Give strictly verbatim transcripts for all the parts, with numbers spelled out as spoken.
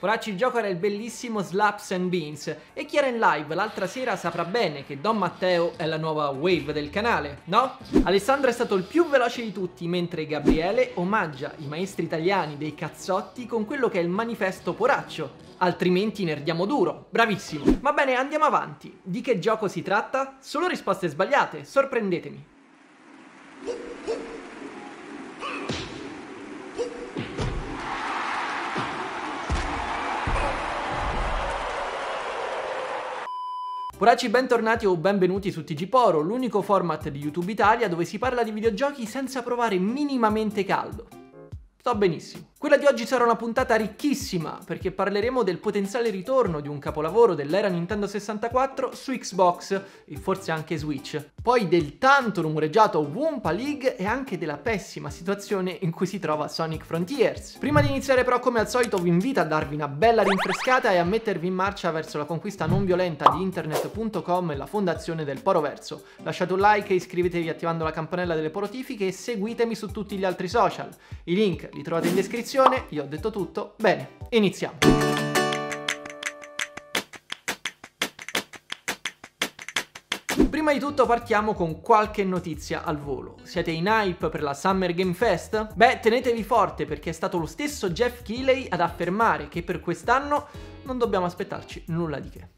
Poracci, il gioco era il bellissimo Slaps and Beans, e chi era in live l'altra sera saprà bene che Don Matteo è la nuova wave del canale, no? Alessandro è stato il più veloce di tutti, mentre Gabriele omaggia i maestri italiani dei cazzotti con quello che è il manifesto Poraccio, altrimenti nerdiamo duro, bravissimo. Va bene, andiamo avanti. Di che gioco si tratta? Solo risposte sbagliate, sorprendetemi. Poracci, bentornati o benvenuti su T G Poro, l'unico format di YouTube Italia dove si parla di videogiochi senza provare minimamente caldo. Sto benissimo. Quella di oggi sarà una puntata ricchissima, perché parleremo del potenziale ritorno di un capolavoro dell'era Nintendo sessantaquattro su Xbox e forse anche Switch, poi del tanto rumoreggiato Wumpa League e anche della pessima situazione in cui si trova Sonic Frontiers. Prima di iniziare però, come al solito, vi invito a darvi una bella rinfrescata e a mettervi in marcia verso la conquista non violenta di internet punto com e la fondazione del Poroverso. Lasciate un like e iscrivetevi attivando la campanella delle porotifiche e seguitemi su tutti gli altri social. I link li trovate in descrizione, io ho detto tutto, bene, iniziamo! Prima di tutto partiamo con qualche notizia al volo. Siete in hype per la Summer Game Fest? Beh, tenetevi forte, perché è stato lo stesso Geoff Keighley ad affermare che per quest'anno non dobbiamo aspettarci nulla di che.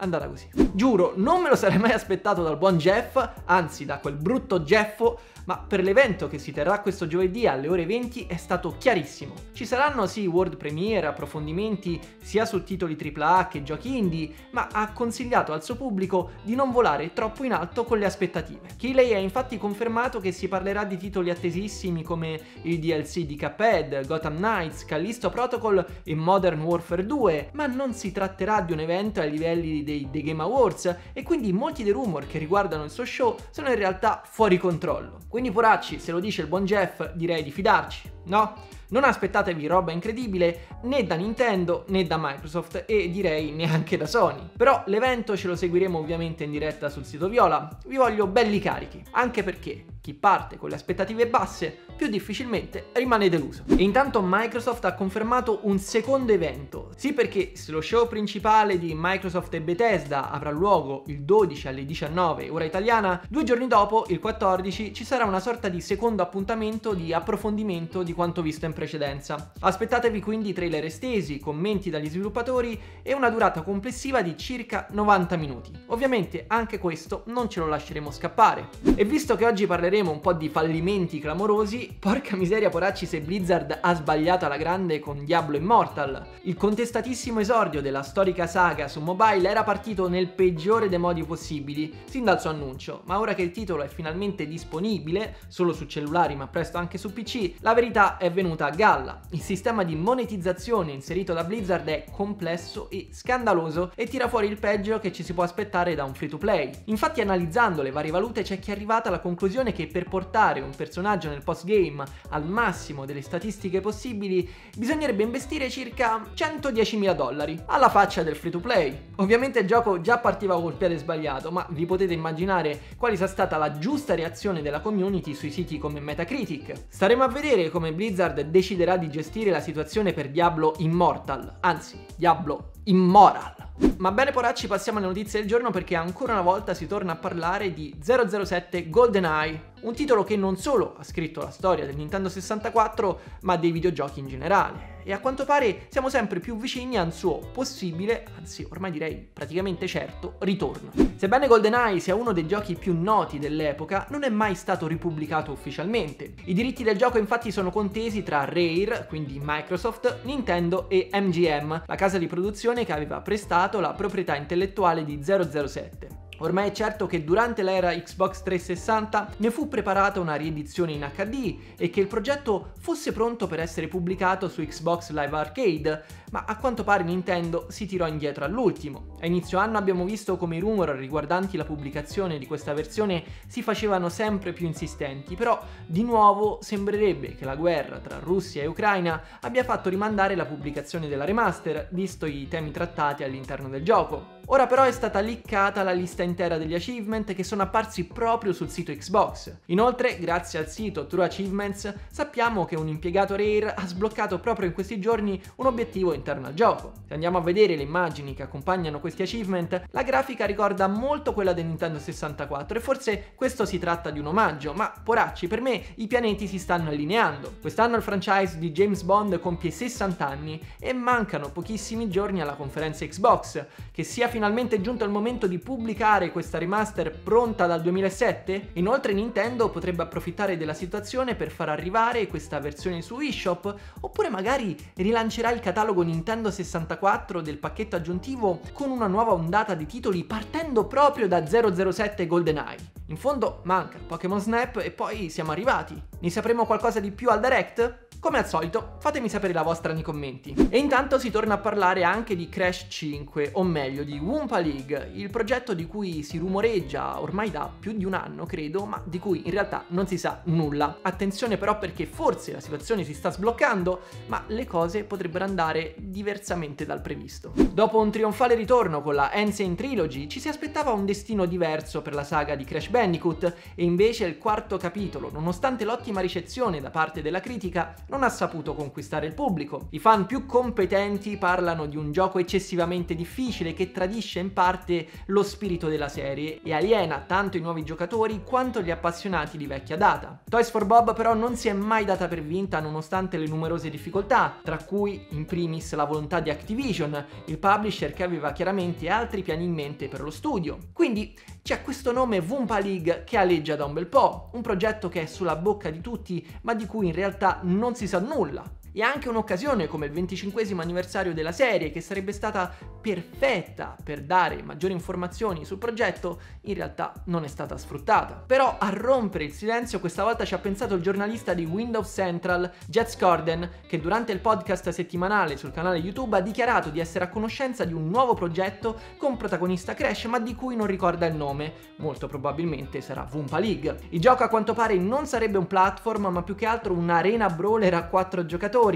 Andata così. Giuro, non me lo sarei mai aspettato dal buon Geoff, anzi da quel brutto Geoffo, ma per l'evento che si terrà questo giovedì alle ore venti è stato chiarissimo. Ci saranno sì world premiere, approfondimenti sia su titoli tripla A che giochi indie, ma ha consigliato al suo pubblico di non volare troppo in alto con le aspettative. Keighley ha infatti confermato che si parlerà di titoli attesissimi come il D L C di Cuphead, Gotham Knights, Callisto Protocol e Modern Warfare due, ma non si tratterà di un evento ai livelli dei The Game Awards, e quindi molti dei rumor che riguardano il suo show sono in realtà fuori controllo. Quindi poracci, se lo dice il buon Geoff, direi di fidarci, no? Non aspettatevi roba incredibile né da Nintendo né da Microsoft, e direi neanche da Sony. Però l'evento ce lo seguiremo ovviamente in diretta sul sito Viola, vi voglio belli carichi, anche perché chi parte con le aspettative basse più difficilmente rimane deluso. E intanto Microsoft ha confermato un secondo evento, sì, perché se lo show principale di Microsoft e Bethesda avrà luogo il dodici alle diciannove ora italiana, due giorni dopo, il quattordici, ci sarà una sorta di secondo appuntamento di approfondimento di quanto visto in precedenza. Aspettatevi quindi trailer estesi, commenti dagli sviluppatori e una durata complessiva di circa novanta minuti. Ovviamente anche questo non ce lo lasceremo scappare. E visto che oggi parleremo un po' di fallimenti clamorosi, porca miseria poracci se Blizzard ha sbagliato alla grande con Diablo Immortal. Il contestatissimo esordio della storica saga su mobile era partito nel peggiore dei modi possibili sin dal suo annuncio, ma ora che il titolo è finalmente disponibile solo su cellulari ma presto anche su P C, la verità è venuta a galla. Il sistema di monetizzazione inserito da Blizzard è complesso e scandaloso e tira fuori il peggio che ci si può aspettare da un free to play. Infatti, analizzando le varie valute, c'è chi è arrivata alla conclusione che per portare un personaggio nel post game al massimo delle statistiche possibili bisognerebbe investire circa centodiecimila dollari, alla faccia del free to play. Ovviamente il gioco già partiva col piede sbagliato, ma vi potete immaginare quale sia stata la giusta reazione della community sui siti come Metacritic. Staremo a vedere come Blizzard deciderà di gestire la situazione per Diablo Immortal, anzi Diablo Immoral. Ma bene poracci, passiamo alle notizie del giorno, perché ancora una volta si torna a parlare di zero zero sette GoldenEye, un titolo che non solo ha scritto la storia del Nintendo sessantaquattro ma dei videogiochi in generale, e a quanto pare siamo sempre più vicini al suo possibile, anzi ormai direi praticamente certo, ritorno. Sebbene GoldenEye sia uno dei giochi più noti dell'epoca, non è mai stato ripubblicato ufficialmente. I diritti del gioco infatti sono contesi tra Rare, quindi Microsoft, Nintendo e M G M, la casa di produzione che aveva prestato la proprietà intellettuale di zero zero sette. Ormai è certo che durante l'era Xbox trecentosessanta ne fu preparata una riedizione in H D e che il progetto fosse pronto per essere pubblicato su Xbox Live Arcade, ma a quanto pare Nintendo si tirò indietro all'ultimo. A inizio anno abbiamo visto come i rumor riguardanti la pubblicazione di questa versione si facevano sempre più insistenti, però di nuovo sembrerebbe che la guerra tra Russia e Ucraina abbia fatto rimandare la pubblicazione della remaster, visto i temi trattati all'interno del gioco. Ora però è stata leakata la lista intera degli achievement che sono apparsi proprio sul sito Xbox. Inoltre, grazie al sito True Achievements, sappiamo che un impiegato Rare ha sbloccato proprio in questi giorni un obiettivo interno al gioco. Se andiamo a vedere le immagini che accompagnano questi achievement, la grafica ricorda molto quella del Nintendo sessantaquattro e forse questo si tratta di un omaggio, ma poracci, per me i pianeti si stanno allineando. Quest'anno il franchise di James Bond compie sessanta anni e mancano pochissimi giorni alla conferenza Xbox. Che sia finalmente giunto il momento di pubblicare questa remaster pronta dal duemilasette? Inoltre Nintendo potrebbe approfittare della situazione per far arrivare questa versione su eShop, oppure magari rilancerà il catalogo Nintendo sessantaquattro del pacchetto aggiuntivo con una nuova ondata di titoli partendo proprio da zero zero sette GoldenEye. In fondo manca Pokémon Snap e poi siamo arrivati. Ne sapremo qualcosa di più al Direct? Come al solito, fatemi sapere la vostra nei commenti. E intanto si torna a parlare anche di Crash cinque, o meglio di Wumpa League, il progetto di cui si rumoreggia ormai da più di un anno, credo, ma di cui in realtà non si sa nulla. Attenzione però, perché forse la situazione si sta sbloccando, ma le cose potrebbero andare diversamente dal previsto. Dopo un trionfale ritorno con la Ancient Trilogy, ci si aspettava un destino diverso per la saga di Crash Bandicoot, e invece il quarto capitolo, nonostante l'ottima ricezione da parte della critica, non ha saputo conquistare il pubblico. I fan più competenti parlano di un gioco eccessivamente difficile che tradisce in parte lo spirito della serie e aliena tanto i nuovi giocatori quanto gli appassionati di vecchia data. Toys for Bob però non si è mai data per vinta nonostante le numerose difficoltà, tra cui in primis la volontà di Activision, il publisher che aveva chiaramente altri piani in mente per lo studio. Quindi c'è questo nome Wumpa League che aleggia da un bel po', un progetto che è sulla bocca di tutti ma di cui in realtà non si sa nulla. E anche un'occasione come il venticinquesimo anniversario della serie, che sarebbe stata perfetta per dare maggiori informazioni sul progetto, in realtà non è stata sfruttata. Però a rompere il silenzio questa volta ci ha pensato il giornalista di Windows Central, Geoff Grubb, che durante il podcast settimanale sul canale YouTube ha dichiarato di essere a conoscenza di un nuovo progetto con protagonista Crash, ma di cui non ricorda il nome. Molto probabilmente sarà Wumpa League. Il gioco a quanto pare non sarebbe un platform, ma più che altro un'arena brawler a quattro giocatori,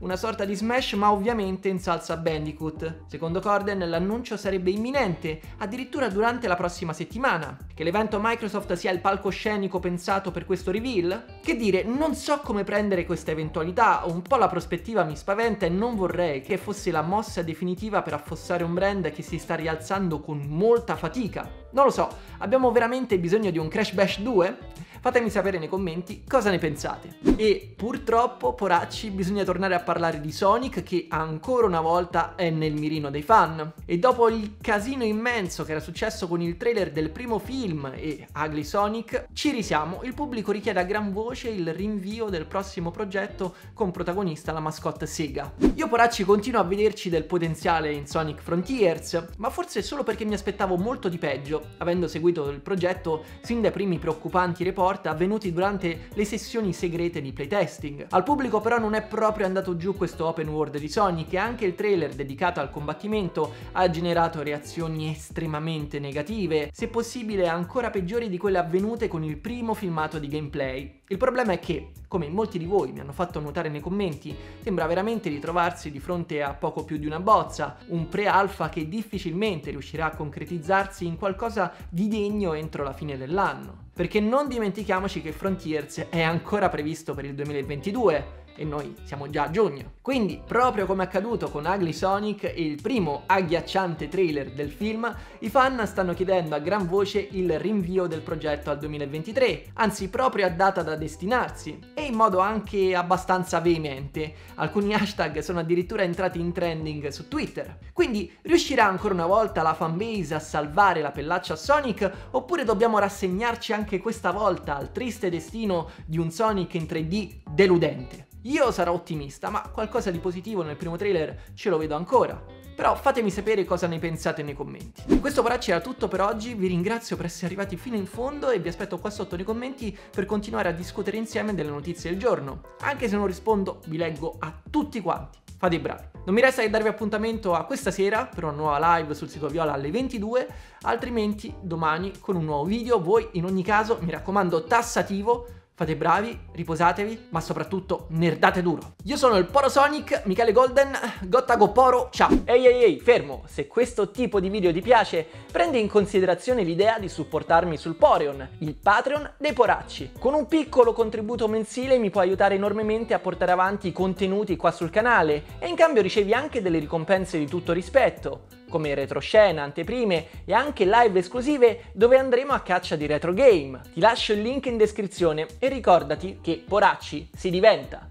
una sorta di Smash ma ovviamente in salsa Bandicoot. Secondo Corden l'annuncio sarebbe imminente, addirittura durante la prossima settimana. Che l'evento Microsoft sia il palcoscenico pensato per questo reveal? Che dire, non so come prendere questa eventualità, un po' la prospettiva mi spaventa e non vorrei che fosse la mossa definitiva per affossare un brand che si sta rialzando con molta fatica. Non lo so, abbiamo veramente bisogno di un Crash Bash due? Fatemi sapere nei commenti cosa ne pensate. E purtroppo, poracci, bisogna tornare a parlare di Sonic, che ancora una volta è nel mirino dei fan. E dopo il casino immenso che era successo con il trailer del primo film e Ugly Sonic, ci risiamo, il pubblico richiede a gran voce il rinvio del prossimo progetto con protagonista la mascotte Sega. Io, poracci, continuo a vederci del potenziale in Sonic Frontiers, ma forse solo perché mi aspettavo molto di peggio, avendo seguito il progetto sin dai primi preoccupanti report avvenuti durante le sessioni segrete di playtesting. Al pubblico però non è proprio andato giù questo open world di Sonic e anche il trailer dedicato al combattimento ha generato reazioni estremamente negative, se possibile ancora peggiori di quelle avvenute con il primo filmato di gameplay. Il problema è che, come molti di voi mi hanno fatto notare nei commenti, sembra veramente di trovarsi di fronte a poco più di una bozza, un pre-alpha che difficilmente riuscirà a concretizzarsi in qualcosa di degno entro la fine dell'anno. Perché non dimentichiamoci che Frontiers è ancora previsto per il duemilaventidue e noi siamo già a giugno. Quindi, proprio come accaduto con Ugly Sonic e il primo agghiacciante trailer del film, i fan stanno chiedendo a gran voce il rinvio del progetto al duemilaventitré, anzi proprio a data da destinarsi, e in modo anche abbastanza veemente. Alcuni hashtag sono addirittura entrati in trending su Twitter. Quindi, riuscirà ancora una volta la fanbase a salvare la pellaccia a Sonic, oppure dobbiamo rassegnarci anche questa volta al triste destino di un Sonic in tre D deludente? Io sarò ottimista, ma qualcosa di positivo nel primo trailer ce lo vedo ancora. Però fatemi sapere cosa ne pensate nei commenti. Questo poracci era tutto per oggi, vi ringrazio per essere arrivati fino in fondo e vi aspetto qua sotto nei commenti per continuare a discutere insieme delle notizie del giorno. Anche se non rispondo, vi leggo a tutti quanti. Fate i bravi. Non mi resta che darvi appuntamento a questa sera per una nuova live sul sito Viola alle ventidue, altrimenti domani con un nuovo video. Voi in ogni caso, mi raccomando, tassativo, fate bravi, riposatevi, ma soprattutto nerdate duro. Io sono il Poro Sonic, Michele Golden, Gottago Poro, ciao! Ehi ehi ehi, fermo! Se questo tipo di video ti piace, prendi in considerazione l'idea di supportarmi sul Poreon, il Patreon dei Poracci. Con un piccolo contributo mensile mi puoi aiutare enormemente a portare avanti i contenuti qua sul canale e in cambio ricevi anche delle ricompense di tutto rispetto, come retroscena, anteprime e anche live esclusive dove andremo a caccia di retro game. Ti lascio il link in descrizione e ricordati che Poracci si diventa!